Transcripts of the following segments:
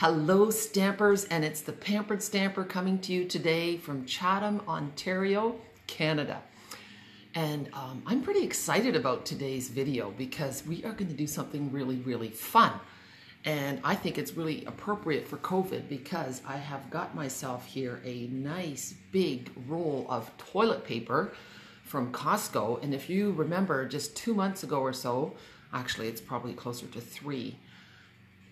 Hello Stampers, and it's the Pampered Stamper coming to you today from Chatham, Ontario, Canada. And I'm pretty excited about today's video because we are going to do something really, really fun. And I think it's really appropriate for COVID because I have got myself here a nice big roll of toilet paper from Costco. And if you remember, just 2 months ago or so, actually it's probably closer to three,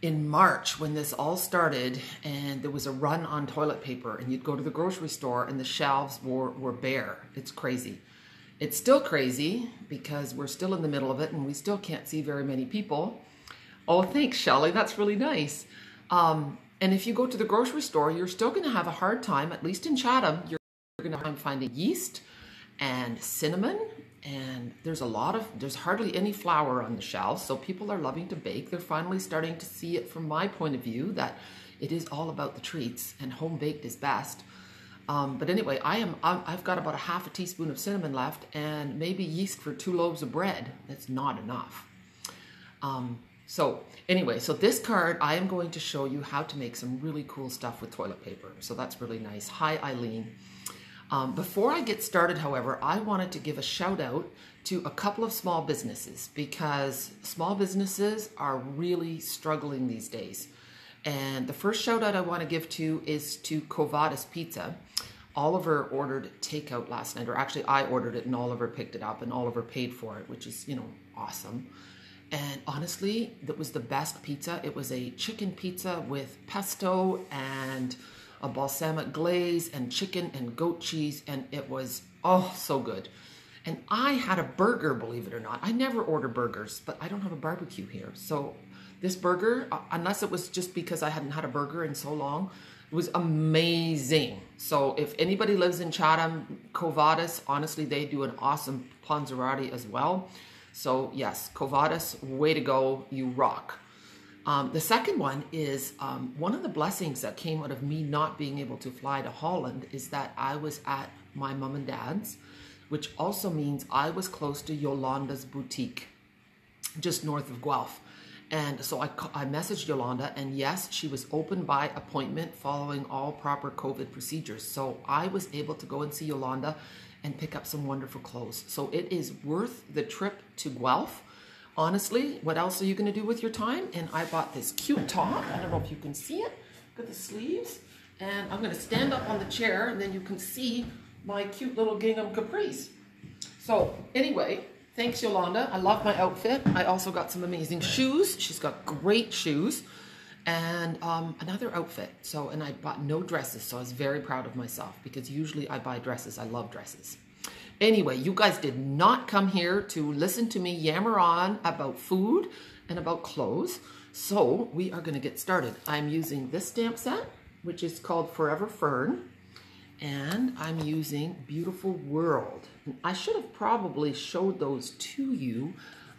in March when this all started and there was a run on toilet paper and you'd go to the grocery store and the shelves were bare. It's crazy. It's still crazy because we're still in the middle of it and we still can't see very many people. Oh, thanks, Shelley. That's really nice. And if you go to the grocery store, you're still going to have a hard time, at least in Chatham, you're going to have time finding yeast and cinnamon. And there's hardly any flour on the shelves. So people are loving to bake. They're finally starting to see it from my point of view that it is all about the treats and home baked is best. But anyway, I've got about a half a teaspoon of cinnamon left and maybe yeast for 2 loaves of bread. That's not enough. So anyway, so this card, I am going to show you how to make some really cool stuff with toilet paper. So that's really nice. Hi, Eileen. Before I get started, however, I wanted to give a shout out to a couple of small businesses because small businesses are really struggling these days. And the first shout out I want to give to is to Covatta's Pizza. Oliver ordered takeout last night, or actually I ordered it and Oliver picked it up and Oliver paid for it, which is, you know, awesome. And honestly, that was the best pizza. It was a chicken pizza with pesto and a balsamic glaze and chicken and goat cheese. And it was, oh, so good. And I had a burger, believe it or not. I never order burgers, but I don't have a barbecue here. So this burger, unless it was just because I hadn't had a burger in so long, it was amazing. So if anybody lives in Chatham, Covatta's, honestly, they do an awesome panzerotti as well. So yes, Covatta's, way to go, you rock. The second one is one of the blessings that came out of me not being able to fly to Holland is that I was at my mom and dad's, which also means I was close to Yolanda's boutique, just north of Guelph. And so I messaged Yolanda, and yes, she was open by appointment following all proper COVID procedures. So I was able to go and see Yolanda and pick up some wonderful clothes. So it is worth the trip to Guelph. Honestly, what else are you going to do with your time? And I bought this cute top. I don't know if you can see it. Got the sleeves. And I'm going to stand up on the chair and then you can see my cute little gingham capris. So anyway, thanks Yolanda. I love my outfit. I also got some amazing shoes. She's got great shoes. And another outfit. So, and I bought no dresses, so I was very proud of myself because usually I buy dresses. I love dresses. Anyway, you guys did not come here to listen to me yammer on about food and about clothes. So we are going to get started. I'm using this stamp set, which is called Forever Fern. And I'm using Beautiful World. And I should have probably showed those to you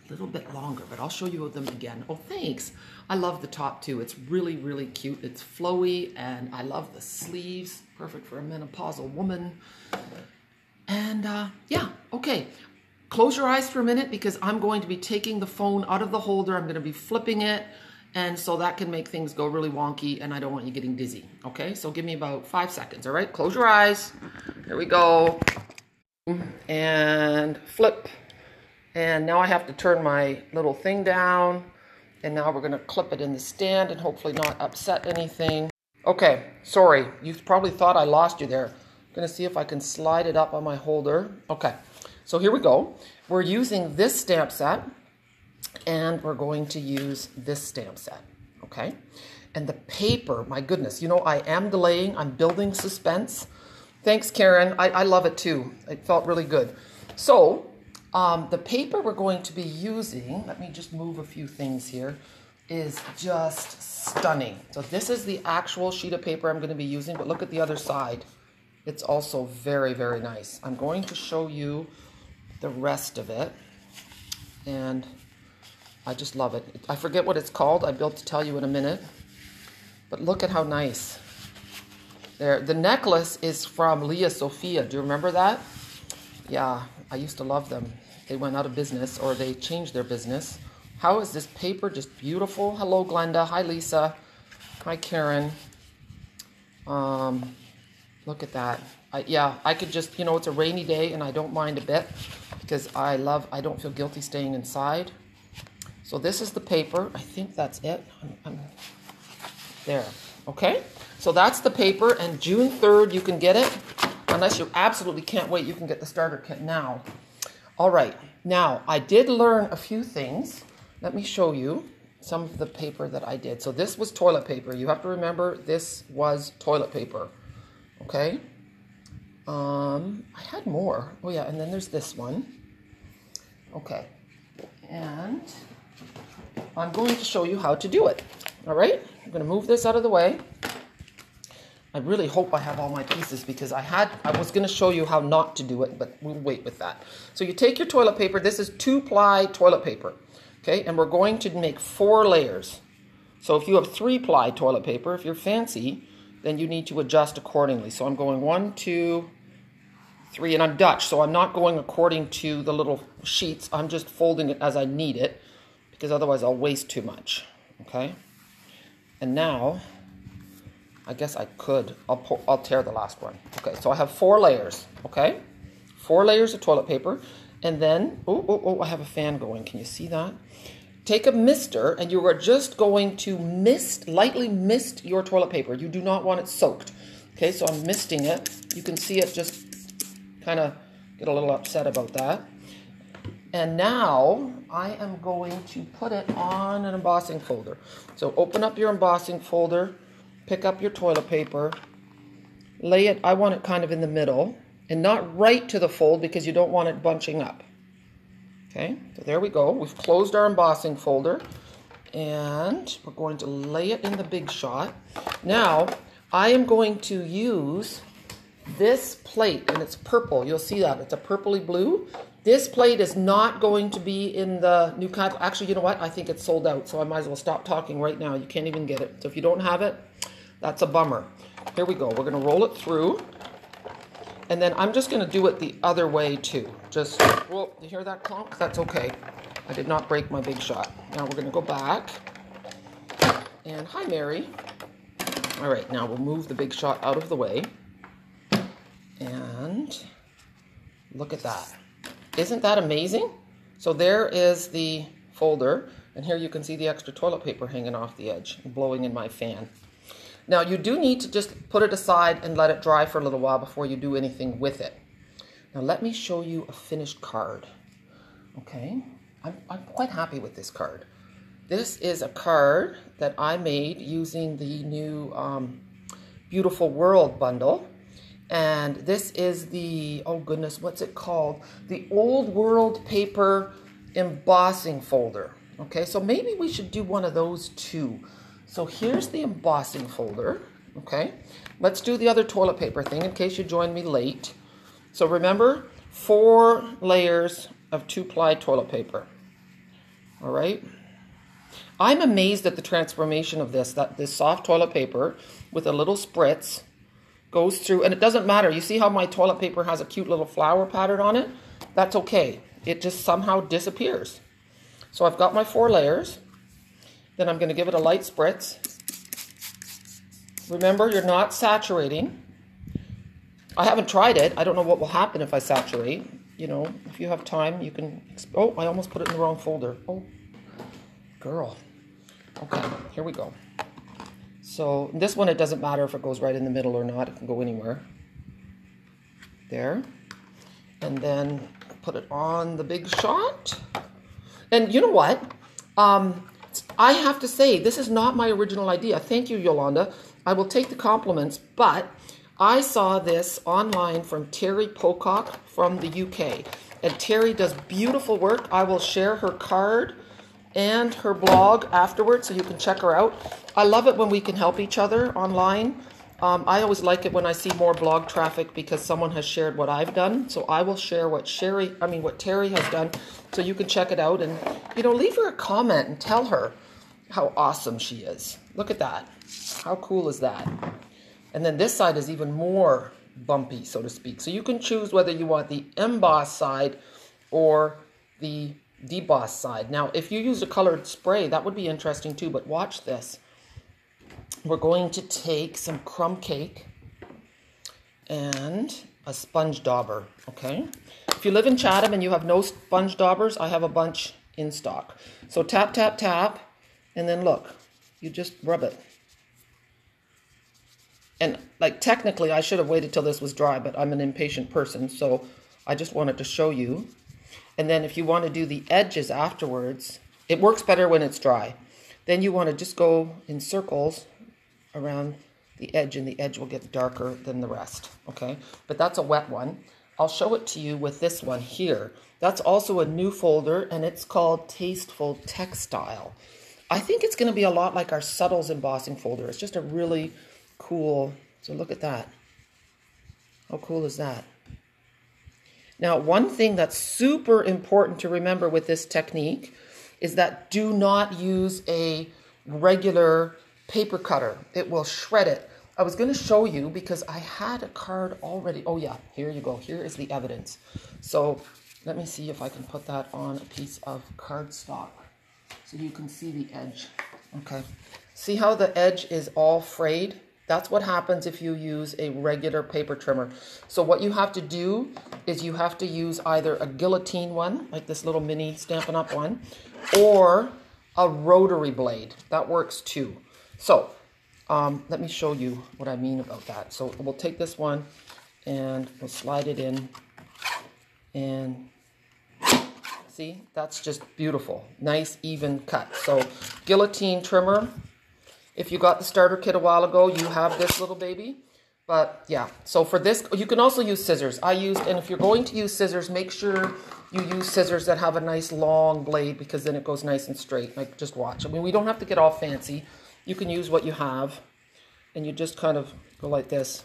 a little bit longer, but I'll show you them again. Oh, thanks. I love the top too. It's really, really cute. It's flowy and I love the sleeves. Perfect for a menopausal woman. And yeah, okay. Close your eyes for a minute because I'm going to be taking the phone out of the holder. I'm going to be flipping it. And so that can make things go really wonky and I don't want you getting dizzy. Okay, so give me about 5 seconds. All right, close your eyes. There we go. And flip. And now I have to turn my little thing down. And now we're going to clip it in the stand and hopefully not upset anything. Okay, sorry. You probably thought I lost you there. I'm going to see if I can slide it up on my holder. Okay, so here we go. We're using this stamp set. And we're going to use this stamp set. Okay, and the paper, my goodness. You know, I am delaying. I'm building suspense. Thanks, Karen. I love it too. It felt really good. So the paper we're going to be using, let me just move a few things here, is just stunning. So this is the actual sheet of paper I'm going to be using, but look at the other side. It's also very, very nice. I'm going to show you the rest of it, and I just love it. I forget what it's called. I'll be able to tell you in a minute, but look at how nice. There, the necklace is from Leah Sophia. Do you remember that? Yeah, I used to love them. They went out of business or they changed their business. How is this paper just beautiful? Hello, Glenda. Hi, Lisa. Hi, Karen. Look at that. Yeah, I could just, you know, it's a rainy day and I don't mind a bit because I don't feel guilty staying inside. So this is the paper. I think that's it. I'm there. Okay. So that's the paper, and June 3rd you can get it. Unless you absolutely can't wait, you can get the starter kit now. All right. Now, I did learn a few things. Let me show you some of the paper that I did. So this was toilet paper. You have to remember this was toilet paper. Okay. I had more. Oh, yeah. And then there's this one. Okay. And I'm going to show you how to do it. All right. I'm going to move this out of the way. I really hope I have all my pieces because I was going to show you how not to do it, but we'll wait with that. So you take your toilet paper. This is 2-ply toilet paper. Okay. And we're going to make 4 layers. So if you have 3-ply toilet paper, if you're fancy, then you need to adjust accordingly. So I'm going 1, 2, 3, and I'm Dutch. So I'm not going according to the little sheets. I'm just folding it as I need it because otherwise I'll waste too much. Okay. And now I guess I could, I'll tear the last one. Okay. So I have 4 layers. Okay. 4 layers of toilet paper. And then, I have a fan going. Can you see that? Take a mister, and you are just going to lightly mist your toilet paper. You do not want it soaked. Okay, so I'm misting it. You can see it just kind of get a little upset about that. And now I am going to put it on an embossing folder. So open up your embossing folder, pick up your toilet paper, lay it, I want it kind of in the middle, and not right to the fold because you don't want it bunching up. Okay, so there we go. We've closed our embossing folder, and we're going to lay it in the Big Shot. Now, I am going to use this plate, and it's purple. You'll see that. It's a purpley blue. This plate is not going to be in the new catalog. Actually, you know what? I think it's sold out, so I might as well stop talking right now. You can't even get it. So if you don't have it, that's a bummer. Here we go. We're going to roll it through. And then I'm just going to do it the other way too. Just, well, you hear that clunk? That's okay. I did not break my Big Shot. Now we're going to go back. And hi, Mary. All right, now we'll move the Big Shot out of the way. And look at that. Isn't that amazing? So there is the folder. And here you can see the extra toilet paper hanging off the edge and blowing in my fan. Now, you do need to just put it aside and let it dry for a little while before you do anything with it. Now, let me show you a finished card. Okay, I'm quite happy with this card. This is a card that I made using the new Beautiful World bundle. And this is the, oh goodness, what's it called? The Old World Paper Embossing Folder. Okay, so maybe we should do one of those too. So here's the embossing folder, okay? Let's do the other toilet paper thing in case you join me late. So remember, 4 layers of 2-ply toilet paper, all right? I'm amazed at the transformation of this, that this soft toilet paper with a little spritz goes through, and it doesn't matter. You see how my toilet paper has a cute little flower pattern on it? That's okay. It just somehow disappears. So I've got my 4 layers. Then I'm going to give it a light spritz. Remember, you're not saturating. I haven't tried it. I don't know what will happen if I saturate. You know, if you have time, you can... Oh, I almost put it in the wrong folder. Oh, girl. Okay, here we go. So this one, it doesn't matter if it goes right in the middle or not. It can go anywhere. There. And then put it on the Big Shot. And you know what? I have to say, this is not my original idea. Thank you, Yolanda. I will take the compliments, but I saw this online from Terry Pocock from the UK. And Terry does beautiful work. I will share her card and her blog afterwards so you can check her out. I love it when we can help each other online. I always like it when I see more blog traffic because someone has shared what I've done. So I will share what Terry has done so you can check it out and, you know, leave her a comment and tell her how awesome she is. Look at that. How cool is that? And then this side is even more bumpy, so to speak. So you can choose whether you want the embossed side or the debossed side. Now, if you use a colored spray, that would be interesting too, but watch this. we're going to take some crumb cake and a sponge dauber, okay? If you live in Chatham and you have no sponge daubers, I have a bunch in stock. So tap, tap, tap, and then look, you just rub it. And like technically I should have waited till this was dry, but I'm an impatient person, so I just wanted to show you. And then if you want to do the edges afterwards, it works better when it's dry. Then you want to just go in circles around the edge, and the edge will get darker than the rest, okay? But that's a wet one. I'll show it to you with this one here. That's also a new folder, and it's called Tasteful Textile. I think it's going to be a lot like our Suttles embossing folder. It's just a really cool, so look at that. How cool is that? Now, one thing that's super important to remember with this technique is that do not use a regular paper cutter. It will shred it. I was going to show you because I had a card already. Oh yeah, here you go. Here is the evidence. So let me see if I can put that on a piece of cardstock so you can see the edge. Okay. See how the edge is all frayed? That's what happens if you use a regular paper trimmer. So what you have to do is you have to use either a guillotine one, like this little mini Stampin' Up! One, or a rotary blade. That works too. So let me show you what I mean about that. So we'll take this one and we'll slide it in, and see, that's just beautiful. Nice, even cut. So guillotine trimmer. If you got the starter kit a while ago, you have this little baby. But yeah, so for this, you can also use scissors. And if you're going to use scissors, make sure you use scissors that have a nice long blade, because then it goes nice and straight. Like, just watch. I mean, we don't have to get all fancy. You can use what you have, and you just kind of go like this.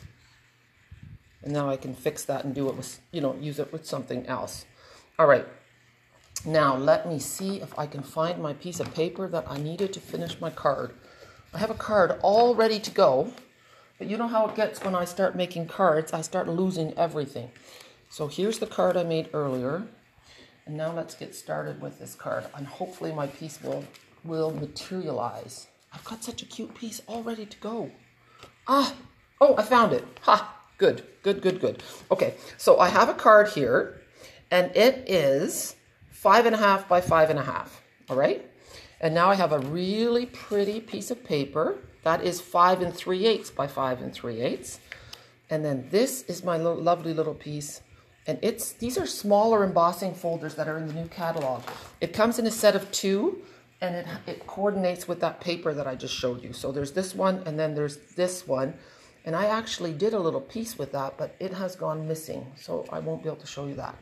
And now I can fix that and do it with, you know, use it with something else. All right. Now, let me see if I can find my piece of paper that I needed to finish my card. I have a card all ready to go, but you know how it gets when I start making cards. I start losing everything. So here's the card I made earlier, and now let's get started with this card, and hopefully my piece will materialize. I've got such a cute piece all ready to go. I found it. Ha, good. Okay, so I have a card here, and it is 5.5 by 5.5, all right? And now I have a really pretty piece of paper that is 5 3/8 by 5 3/8. And then this is my lovely little piece. And these are smaller embossing folders that are in the new catalog. It comes in a set of two, and it coordinates with that paper that I just showed you. So there's this one, and then there's this one. And I actually did a little piece with that, but it has gone missing. So I won't be able to show you that.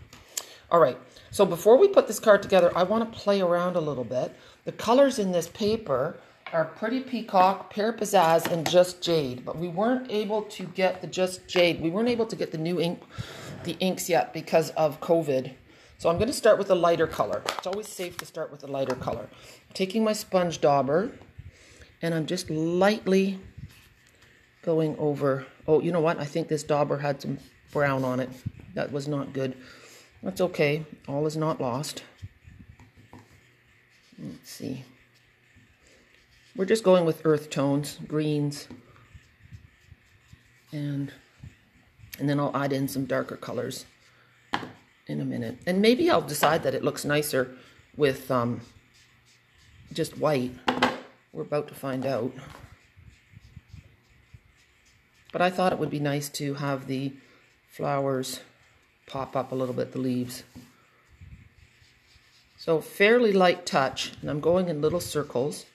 All right, so before we put this card together, I want to play around a little bit. The colors in this paper are Pretty Peacock, Pear Pizzazz, and Just Jade, but we weren't able to get the Just Jade. We weren't able to get the new ink, the inks yet because of COVID. So I'm going to start with a lighter color. It's always safe to start with a lighter color. I'm taking my sponge dauber, and I'm just lightly going over. Oh, you know what? I think this dauber had some brown on it. That was not good. That's okay. All is not lost. Let's see. We're just going with earth tones, greens, and then I'll add in some darker colors in a minute. And maybe I'll decide that it looks nicer with just white. We're about to find out. But I thought it would be nice to have the flowers pop up a little bit, the leaves. So fairly light touch, and I'm going in little circles.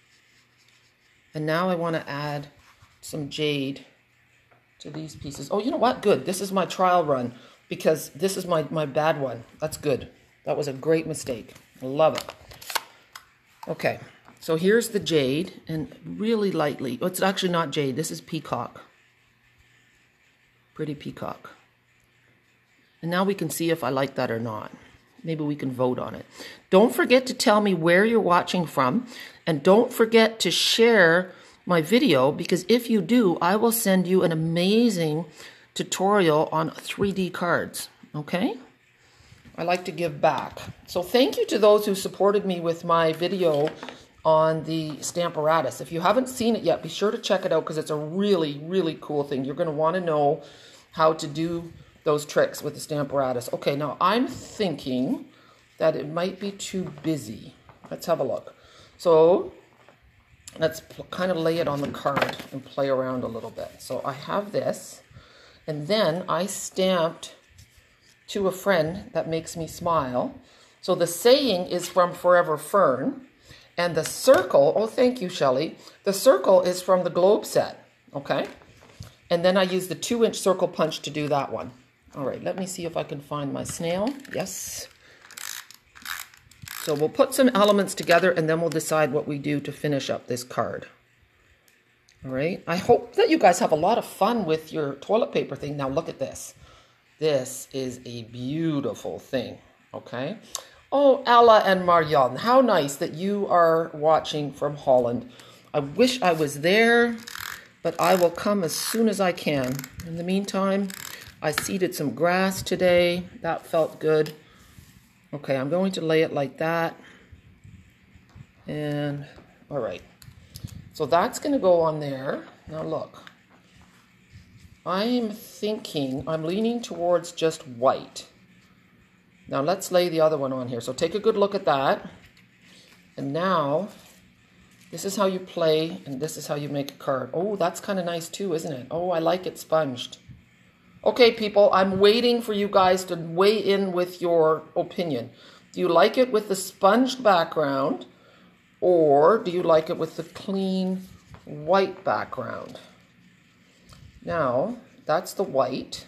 And now I want to add some jade to these pieces. Oh, you know what? Good. This is my trial run, because this is my bad one. That's good. That was a great mistake. I love it. Okay, so here's the jade, and really lightly. Oh, it's actually not jade. This is peacock. Pretty Peacock. And now we can see if I like that or not. Maybe we can vote on it. Don't forget to tell me where you're watching from. And don't forget to share my video, because if you do, I will send you an amazing tutorial on 3D cards. Okay? I like to give back. So thank you to those who supported me with my video on the Stamparatus. If you haven't seen it yet, be sure to check it out because it's a really, really cool thing. You're going to want to know how to do those tricks with the Stamparatus. Okay, now I'm thinking that it might be too busy. Let's have a look. So let's kind of lay it on the card and play around a little bit. So I have this, and then I stamped to a friend that makes me smile. So the saying is from Forever Fern, and the circle, oh, thank you, Shelley. The circle is from the globe set, okay? And then I use the 2-inch circle punch to do that one. All right, let me see if I can find my snail. Yes. So we'll put some elements together and then we'll decide what we do to finish up this card. All right. I hope that you guys have a lot of fun with your toilet paper thing. Now look at this. This is a beautiful thing. Okay. Oh, Ella and Marianne, how nice that you are watching from Holland. I wish I was there, but I will come as soon as I can. In the meantime, I seeded some grass today. That felt good. Okay, I'm going to lay it like that. And, all right. So that's going to go on there. Now look. I'm thinking, I'm leaning towards just white. Now let's lay the other one on here. So take a good look at that. And now, this is how you play, and this is how you make a card. Oh, that's kind of nice too, isn't it? Oh, I like it sponged. Okay, people, I'm waiting for you guys to weigh in with your opinion. Do you like it with the sponged background, or do you like it with the clean white background? Now, that's the white.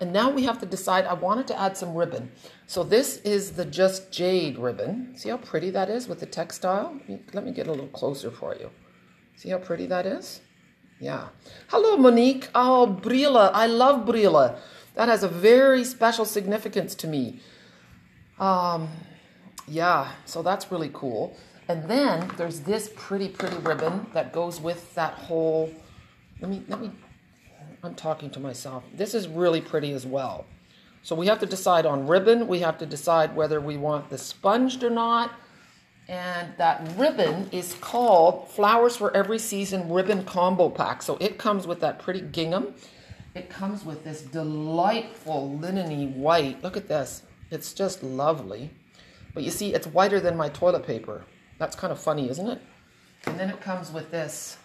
And now we have to decide, I wanted to add some ribbon. So this is the Just Jade ribbon. See how pretty that is with the textile? Let me get a little closer for you. See how pretty that is? Yeah. Hello, Monique. Oh, Brila. I love Brila. That has a very special significance to me. Yeah, so that's really cool. And then there's this pretty, pretty ribbon that goes with that whole... I'm talking to myself. This is really pretty as well. So we have to decide on ribbon. We have to decide whether we want the sponged or not. And that ribbon is called Flowers for Every Season Ribbon Combo Pack. So it comes with that pretty gingham. It comes with this delightful linen-y white. Look at this. It's just lovely. But you see, it's whiter than my toilet paper. That's kind of funny, isn't it? And then it comes with this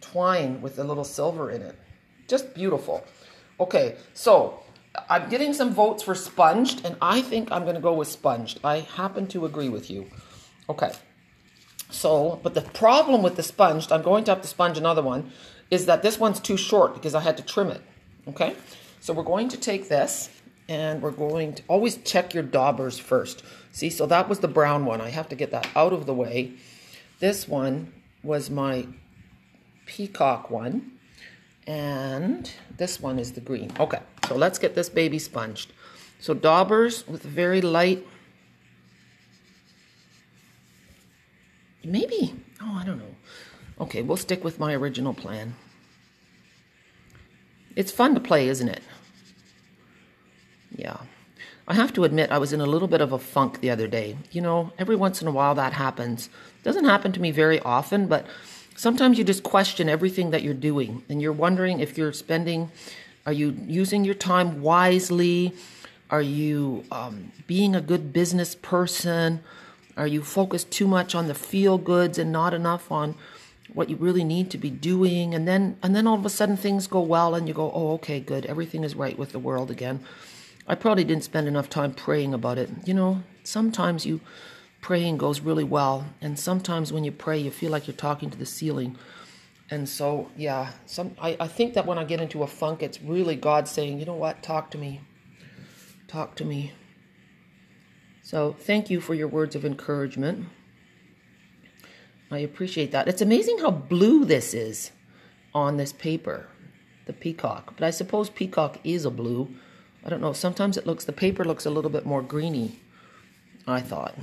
twine with a little silver in it. Just beautiful. Okay, so I'm getting some votes for sponged, and I think I'm going to go with sponged. I happen to agree with you. Okay. So, but the problem with the sponged, I'm going to have to sponge another one, is that this one's too short because I had to trim it. Okay. So we're going to take this, and we're going to always check your daubers first. See, so that was the brown one. I have to get that out of the way. This one was my peacock one. And this one is the green. Okay, so let's get this baby sponged. So daubers with very light. Maybe. Oh, I don't know. Okay, we'll stick with my original plan. It's fun to play, isn't it? Yeah. I have to admit, I was in a little bit of a funk the other day. You know, every once in a while that happens. It doesn't happen to me very often, but... sometimes you just question everything that you're doing, and you're wondering if you're spending, are you using your time wisely? Are you being a good business person? Are you focused too much on the feel goods and not enough on what you really need to be doing? And then all of a sudden things go well and you go, oh, okay, good. Everything is right with the world again. I probably didn't spend enough time praying about it. You know, sometimes you... praying goes really well, and sometimes when you pray you feel like you're talking to the ceiling. And so yeah, I think that when I get into a funk, it's really God saying, you know what, talk to me. So thank you for your words of encouragement. I appreciate that. It's amazing how blue this is on this paper, the peacock, but I suppose peacock is a blue. I don't know, sometimes it looks, the paper looks a little bit more greeny, I thought.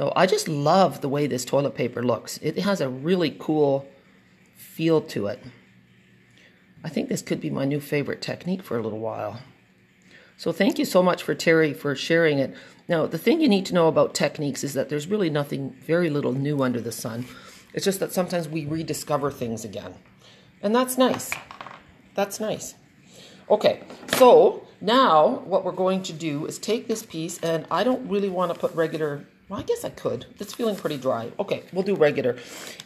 So I just love the way this toilet paper looks. It has a really cool feel to it. I think this could be my new favorite technique for a little while. So thank you so much for Terry for sharing it. Now, the thing you need to know about techniques is that there's really nothing, very little new under the sun. It's just that sometimes we rediscover things again. And that's nice. That's nice. Okay, so now what we're going to do is take this piece, and I don't really want to put regular... Well, I guess I could. It's feeling pretty dry. Okay, we'll do regular.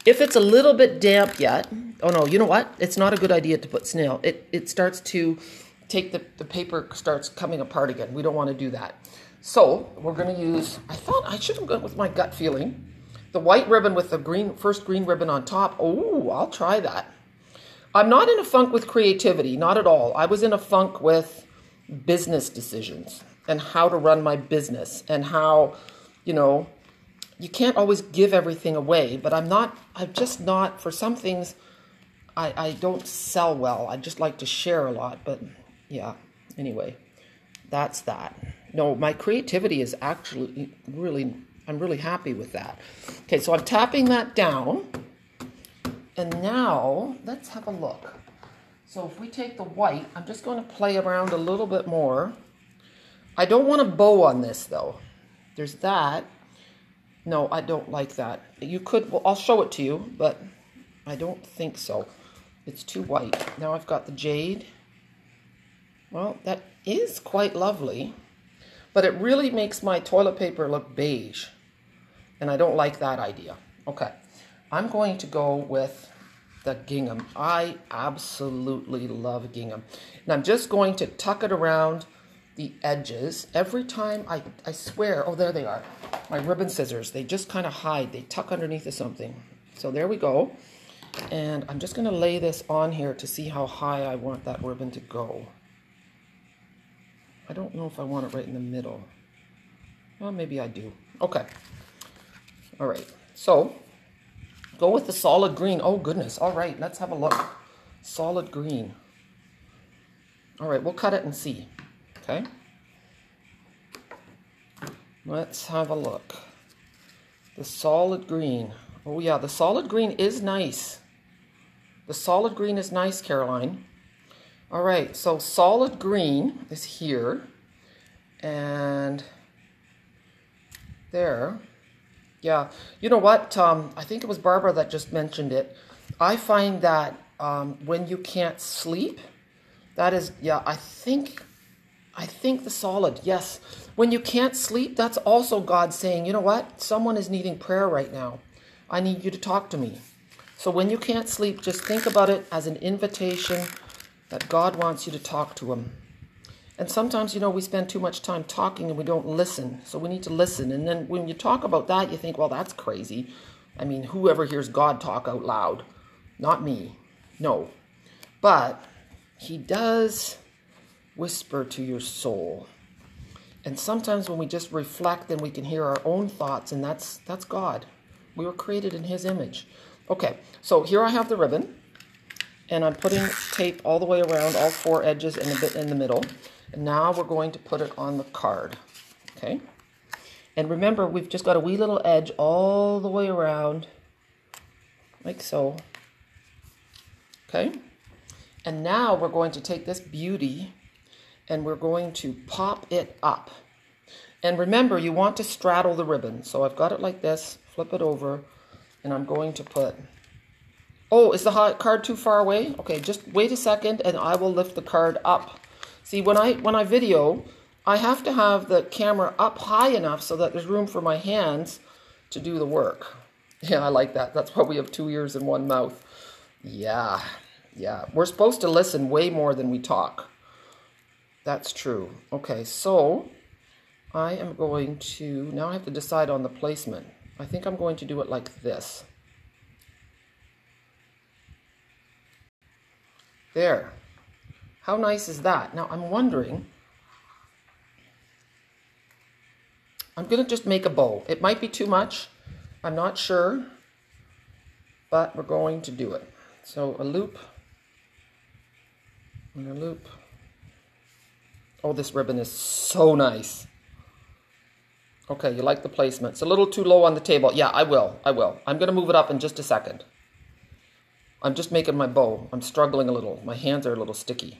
If it's a little bit damp yet... Oh, no, you know what? It's not a good idea to put snail. It starts to take... The paper starts coming apart again. We don't want to do that. So we're going to use... I thought I should have gone with my gut feeling. The white ribbon with the green, first green ribbon on top. Oh, I'll try that. I'm not in a funk with creativity, not at all. I was in a funk with business decisions and how to run my business and how... You know, you can't always give everything away, but I'm just not, for some things, I don't sell well. I just like to share a lot, but yeah, anyway, that's that. No, my creativity is actually really, I'm really happy with that. Okay, so I'm tapping that down, and now let's have a look. So if we take the white, I'm just going to play around a little bit more. I don't want a bow on this, though. There's that. No, I don't like that. You could, well, I'll show it to you, but I don't think so. It's too white. Now I've got the jade. Well, that is quite lovely, but it really makes my toilet paper look beige, and I don't like that idea. Okay, I'm going to go with the gingham. I absolutely love gingham, and I'm just going to tuck it around the edges. Every time I swear, oh, there they are, my ribbon scissors, they just kind of hide, they tuck underneath of something. So there we go. And I'm just going to lay this on here to see how high I want that ribbon to go. I don't know if I want it right in the middle. Well, maybe I do. Okay. All right. So go with the solid green. Oh, goodness. All right. Let's have a look. Solid green. All right. We'll cut it and see. Okay, let's have a look. The solid green. Oh yeah, the solid green is nice. The solid green is nice, Caroline. All right, so solid green is here and there. Yeah, you know what? I think it was Barbara that just mentioned it. I find that when you can't sleep, that is, yeah, I think the solid, yes. When you can't sleep, that's also God saying, you know what? Someone is needing prayer right now. I need you to talk to me. So when you can't sleep, just think about it as an invitation that God wants you to talk to him. And sometimes, you know, we spend too much time talking and we don't listen. So we need to listen. And then when you talk about that, you think, well, that's crazy. I mean, whoever hears God talk out loud? Not me. No. But he does... whisper to your soul. And sometimes when we just reflect, then we can hear our own thoughts, and that's God. We were created in his image. Okay, so here I have the ribbon, and I'm putting tape all the way around, all four edges and a bit in the middle. And now we're going to put it on the card. Okay, and remember, we've just got a wee little edge all the way around, like so. Okay, and now we're going to take this beauty and we're going to pop it up. And remember, you want to straddle the ribbon. So I've got it like this, flip it over, and I'm going to put... Oh, is the card too far away? Okay, just wait a second, and I will lift the card up. See, when I video, I have to have the camera up high enough so that there's room for my hands to do the work. Yeah, I like that. That's why we have two ears and one mouth. Yeah, yeah. We're supposed to listen way more than we talk. That's true. Okay, so I am going to, now I have to decide on the placement. I think I'm going to do it like this. There. How nice is that? Now I'm wondering, I'm going to just make a bow. It might be too much. I'm not sure, but we're going to do it. So a loop and a loop. Oh, this ribbon is so nice. Okay, you like the placement. It's a little too low on the table. Yeah, I will. I'm going to move it up in just a second. I'm just making my bow. I'm struggling a little. My hands are a little sticky.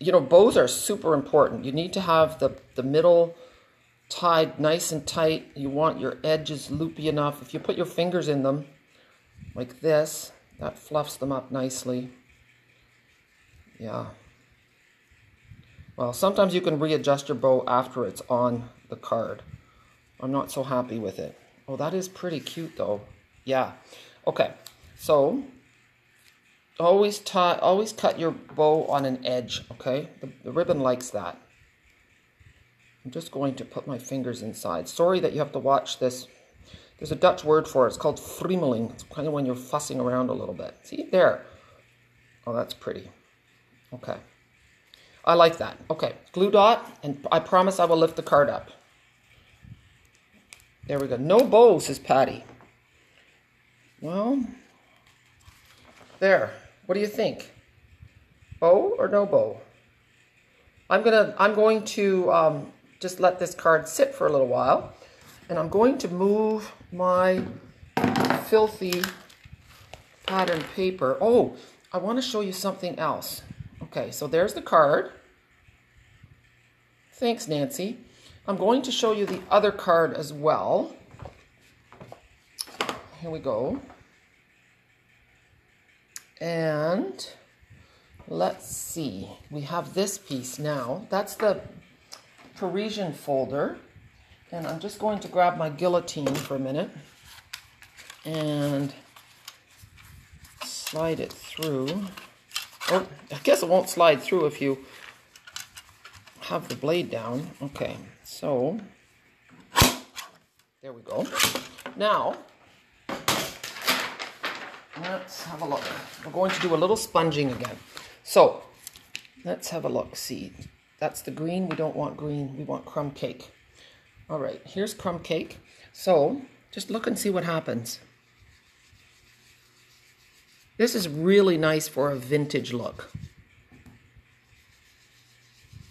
You know, bows are super important. You need to have the middle tied nice and tight. You want your edges loopy enough. If you put your fingers in them like this, that fluffs them up nicely. Yeah. Well, sometimes you can readjust your bow after it's on the card. I'm not so happy with it. Oh, that is pretty cute though. Yeah. Okay. So always cut your bow on an edge, okay? The ribbon likes that. I'm just going to put my fingers inside. Sorry that you have to watch this. There's a Dutch word for it. It's called friemeling. It's kind of when you're fussing around a little bit. See, there. Oh, that's pretty. Okay. I like that. Okay, glue dot, and I promise I will lift the card up. There we go. No bow, says Patty. Well, there. What do you think? Bow or no bow? I'm going to just let this card sit for a little while, and I'm going to move my filthy pattern paper. Oh, I want to show you something else. Okay, so there's the card. Thanks, Nancy. I'm going to show you the other card as well. Here we go. And let's see. We have this piece now. That's the Parisian folder. And I'm just going to grab my guillotine for a minute and slide it through. Oh, I guess it won't slide through if you have the blade down. Okay, so there we go. Now, let's have a look. We're going to do a little sponging again. So, let's have a look. See, that's the green. We don't want green. We want crumb cake. All right, here's crumb cake. So, just look and see what happens. This is really nice for a vintage look.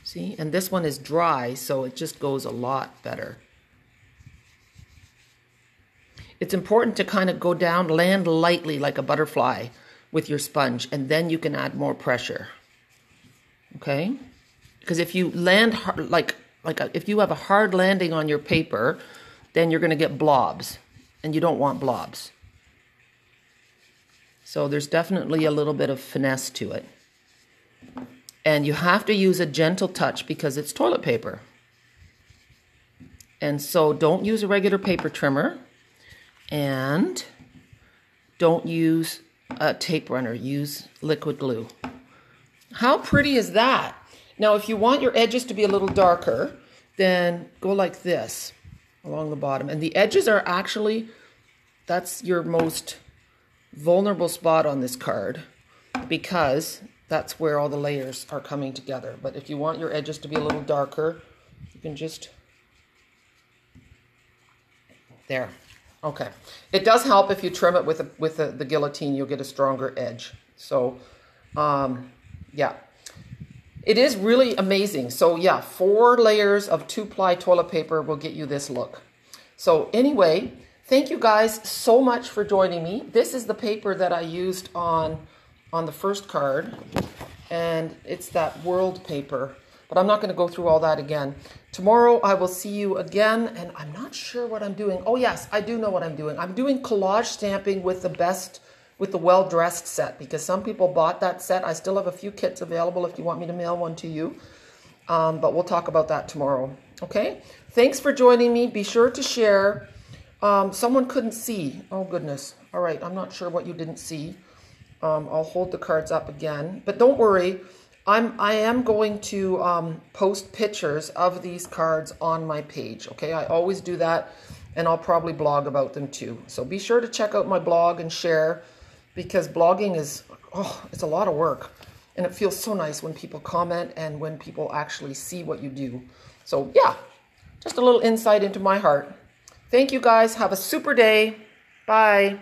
See, and this one is dry, so it just goes a lot better. It's important to kind of go down, land lightly like a butterfly with your sponge, and then you can add more pressure. Okay? Because if you land hard, if you have a hard landing on your paper, then you're going to get blobs, and you don't want blobs. So there's definitely a little bit of finesse to it. And you have to use a gentle touch because it's toilet paper. And so don't use a regular paper trimmer and don't use a tape runner. Use liquid glue. How pretty is that? Now, if you want your edges to be a little darker, then go like this along the bottom. And the edges are actually, that's your most vulnerable spot on this card because that's where all the layers are coming together. But if you want your edges to be a little darker, you can just there. Okay, it does help if you trim it with the guillotine. You'll get a stronger edge. So yeah, it is really amazing. So yeah, 4 layers of 2-ply toilet paper will get you this look. So anyway, thank you guys so much for joining me. This is the paper that I used on the first card, and it's that world paper, but I'm not going to go through all that again. Tomorrow I will see you again, and I'm not sure what I'm doing. Oh yes, I do know what I'm doing. I'm doing collage stamping with the well-dressed set, because some people bought that set. I still have a few kits available if you want me to mail one to you, but we'll talk about that tomorrow. Okay, thanks for joining me. Be sure to share. Someone couldn't see. Oh, goodness. All right. I'm not sure what you didn't see. I'll hold the cards up again. But don't worry. I am going to post pictures of these cards on my page. Okay? I always do that, and I'll probably blog about them too. So be sure to check out my blog and share, because blogging is, oh, it's a lot of work. And it feels so nice when people comment and when people actually see what you do. So, yeah, just a little insight into my heart. Thank you guys. Have a super day. Bye.